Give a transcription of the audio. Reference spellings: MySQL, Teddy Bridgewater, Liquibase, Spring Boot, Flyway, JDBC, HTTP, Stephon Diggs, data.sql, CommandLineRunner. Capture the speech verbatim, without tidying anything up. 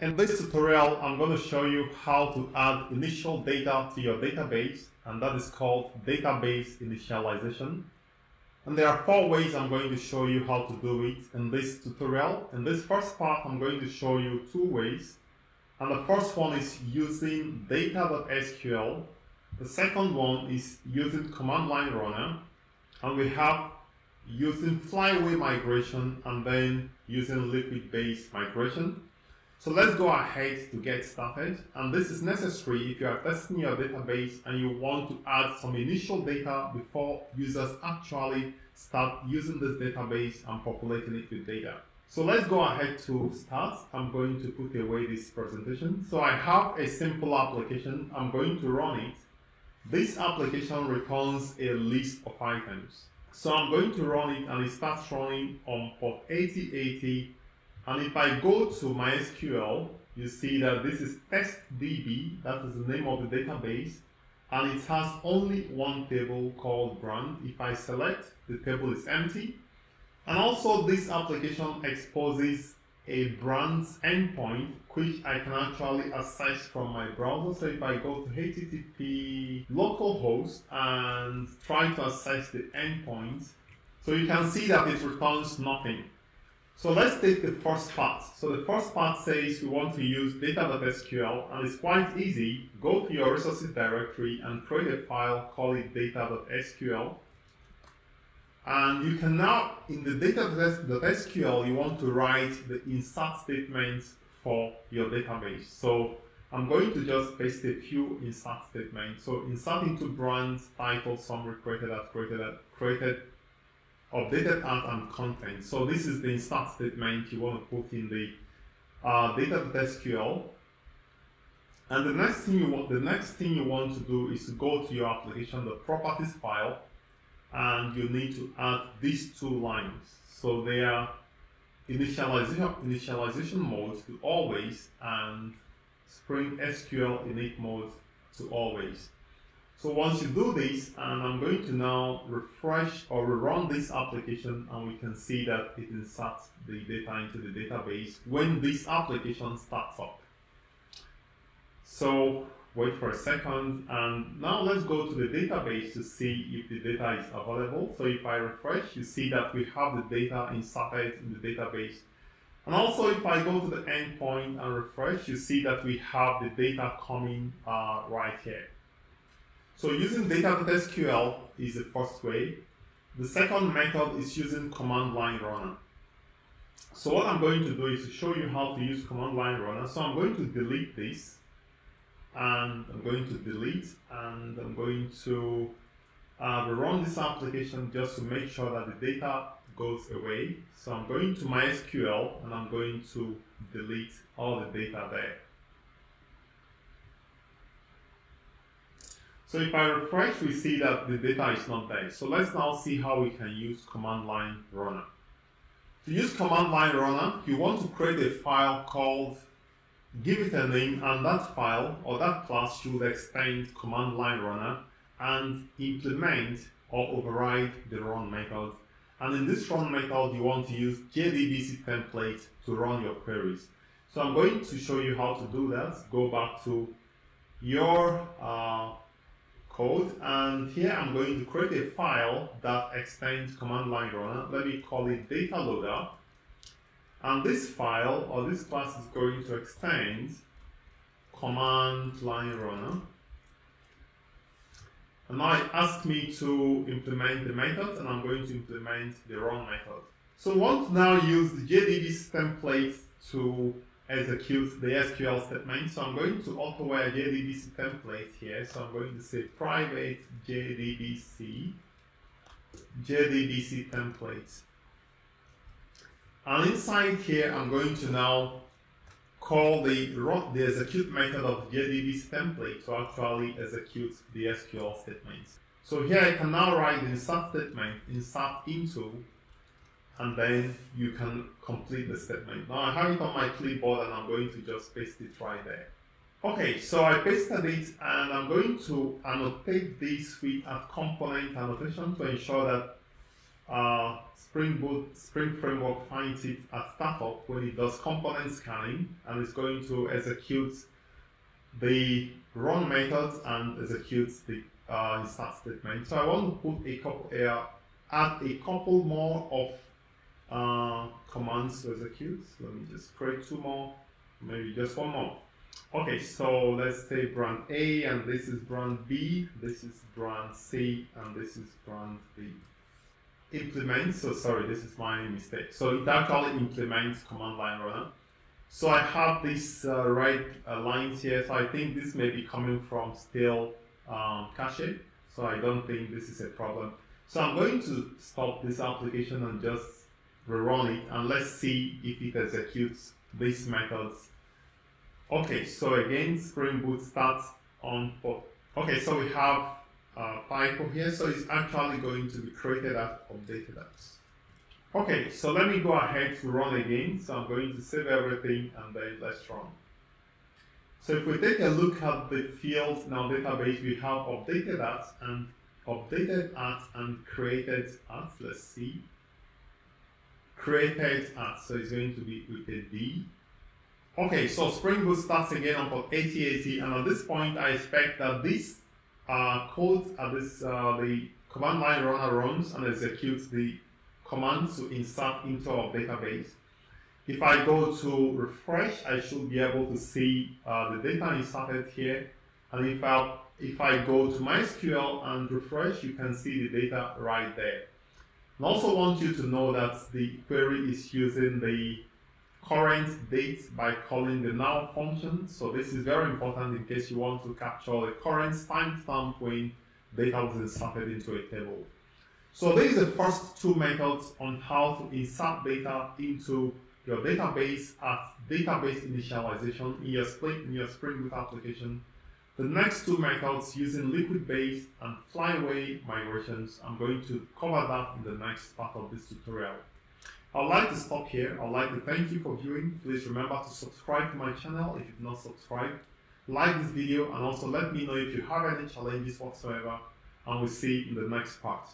In this tutorial, I'm going to show you how to add initial data to your database, and that is called database initialization. And there are four ways I'm going to show you how to do it in this tutorial. In this first part, I'm going to show you two ways. And the first one is using data dot S Q L. The second one is using CommandLineRunner. And we have using Flyway migration and then using Liquibase migration. So let's go ahead to get started, and this is necessary if you are testing your database and you want to add some initial data before users actually start using this database and populating it with data. So let's go ahead to start. I'm going to put away this presentation. So I have a simple application. I'm going to run it. This application returns a list of items. So I'm going to run it, and it starts running on port eighty eighty. And if I go to MySQL, you see that this is test D B, that is the name of the database, and it has only one table called brand. If I select, the table is empty. And also this application exposes a brand's endpoint, which I can actually access from my browser. So if I go to H T T P localhost and try to access the endpoint, so you can see that it returns nothing. So let's take the first part. So the first part says we want to use data dot S Q L, and it's quite easy. Go to your resources directory and create a file, call it data dot S Q L. And you can now, in the data dot S Q L, you want to write the insert statement for your database. So I'm going to just paste a few insert statements. So insert into brand, title, summary, created at, created at, created, updated at, and content. So this is the insert statement you want to put in the uh, data dot S Q L. And the next thing you want, the next thing you want to do is to go to your application, the properties file, and you need to add these two lines. So they are initialization initialization mode to always and Spring S Q L init mode to always. So once you do this, and I'm going to now refresh or rerun this application, and we can see that it inserts the data into the database when this application starts up. So wait for a second, and now let's go to the database to see if the data is available. So if I refresh, you see that we have the data inserted in the database. And also if I go to the endpoint and refresh, you see that we have the data coming uh, right here. So using data dot S Q L is the first way. The second method is using CommandLineRunner. So what I'm going to do is to show you how to use CommandLineRunner. So I'm going to delete this, and I'm going to delete, and I'm going to uh, run this application just to make sure that the data goes away. So I'm going to MySQL, and I'm going to delete all the data there. So if I refresh, we see that the data is not there. So let's now see how we can use CommandLineRunner. To use CommandLineRunner, you want to create a file called, give it a name, and that file or that class should extend CommandLineRunner and implement or override the run method. And in this run method, you want to use J D B C template to run your queries. So I'm going to show you how to do that. Go back to your uh, code, and here I'm going to create a file that extends CommandLineRunner. Let me call it data loader, and this file or this class is going to extend CommandLineRunner. And now it asks me to implement the method, and I'm going to implement the run method. So we want to now use the J D B C template to execute the S Q L statement. So I'm going to auto-wire J D B C template here. So I'm going to say private J D B C J D B C template. And inside here, I'm going to now call the run, the execute method of J D B C template to actually execute the S Q L statements. So here I can now write the insert statement, insert into, and then you can complete the statement. Now I have it on my clipboard, and I'm going to just paste it right there. Okay, so I pasted it, and I'm going to annotate this with a component annotation to ensure that uh, Spring Boot, Spring Framework finds it at startup when it does component scanning and is going to execute the run method and executes the uh, start statement. So I want to put a couple, uh, add a couple more of uh, commands to execute. Let me just create two more, maybe just one more. Okay, so let's say brand A, and this is brand B, this is brand C, and this is brand D. Implement, so sorry, this is my mistake. So it actually implements command line runner. So I have these uh, right uh, lines here, so I think this may be coming from stale um, cache, so I don't think this is a problem. So I'm going to stop this application and just rerun it, and let's see if it executes these methods. Okay, so again, Spring Boot starts on port. Okay, so we have a typo here, so it's actually going to be created as updated as. Okay, so let me go ahead to run again. So I'm going to save everything and then let's run. So if we take a look at the fields in our database, we have updated as and updated as and created as. Let's see. Created as, so it's going to be with a D. Okay, so Spring Boot starts again on port eighty eighty, and at this point, I expect that these uh, codes are this, uh, the command line runner runs and executes the commands to insert into our database. If I go to refresh, I should be able to see uh, the data inserted here. And if I, if I go to MySQL and refresh, you can see the data right there. And also want you to know that the query is using the current date by calling the now function. So this is very important in case you want to capture the current timestamp when data was inserted into a table. So these are the first two methods on how to insert data into your database at database initialization in your Spring, in your Spring Boot application. The next two methods using Liquibase and Flyway migrations, I'm going to cover that in the next part of this tutorial. I'd like to stop here. I'd like to thank you for viewing. Please remember to subscribe to my channel if you've not subscribed. Like this video and also let me know if you have any challenges whatsoever, and we'll see you in the next part.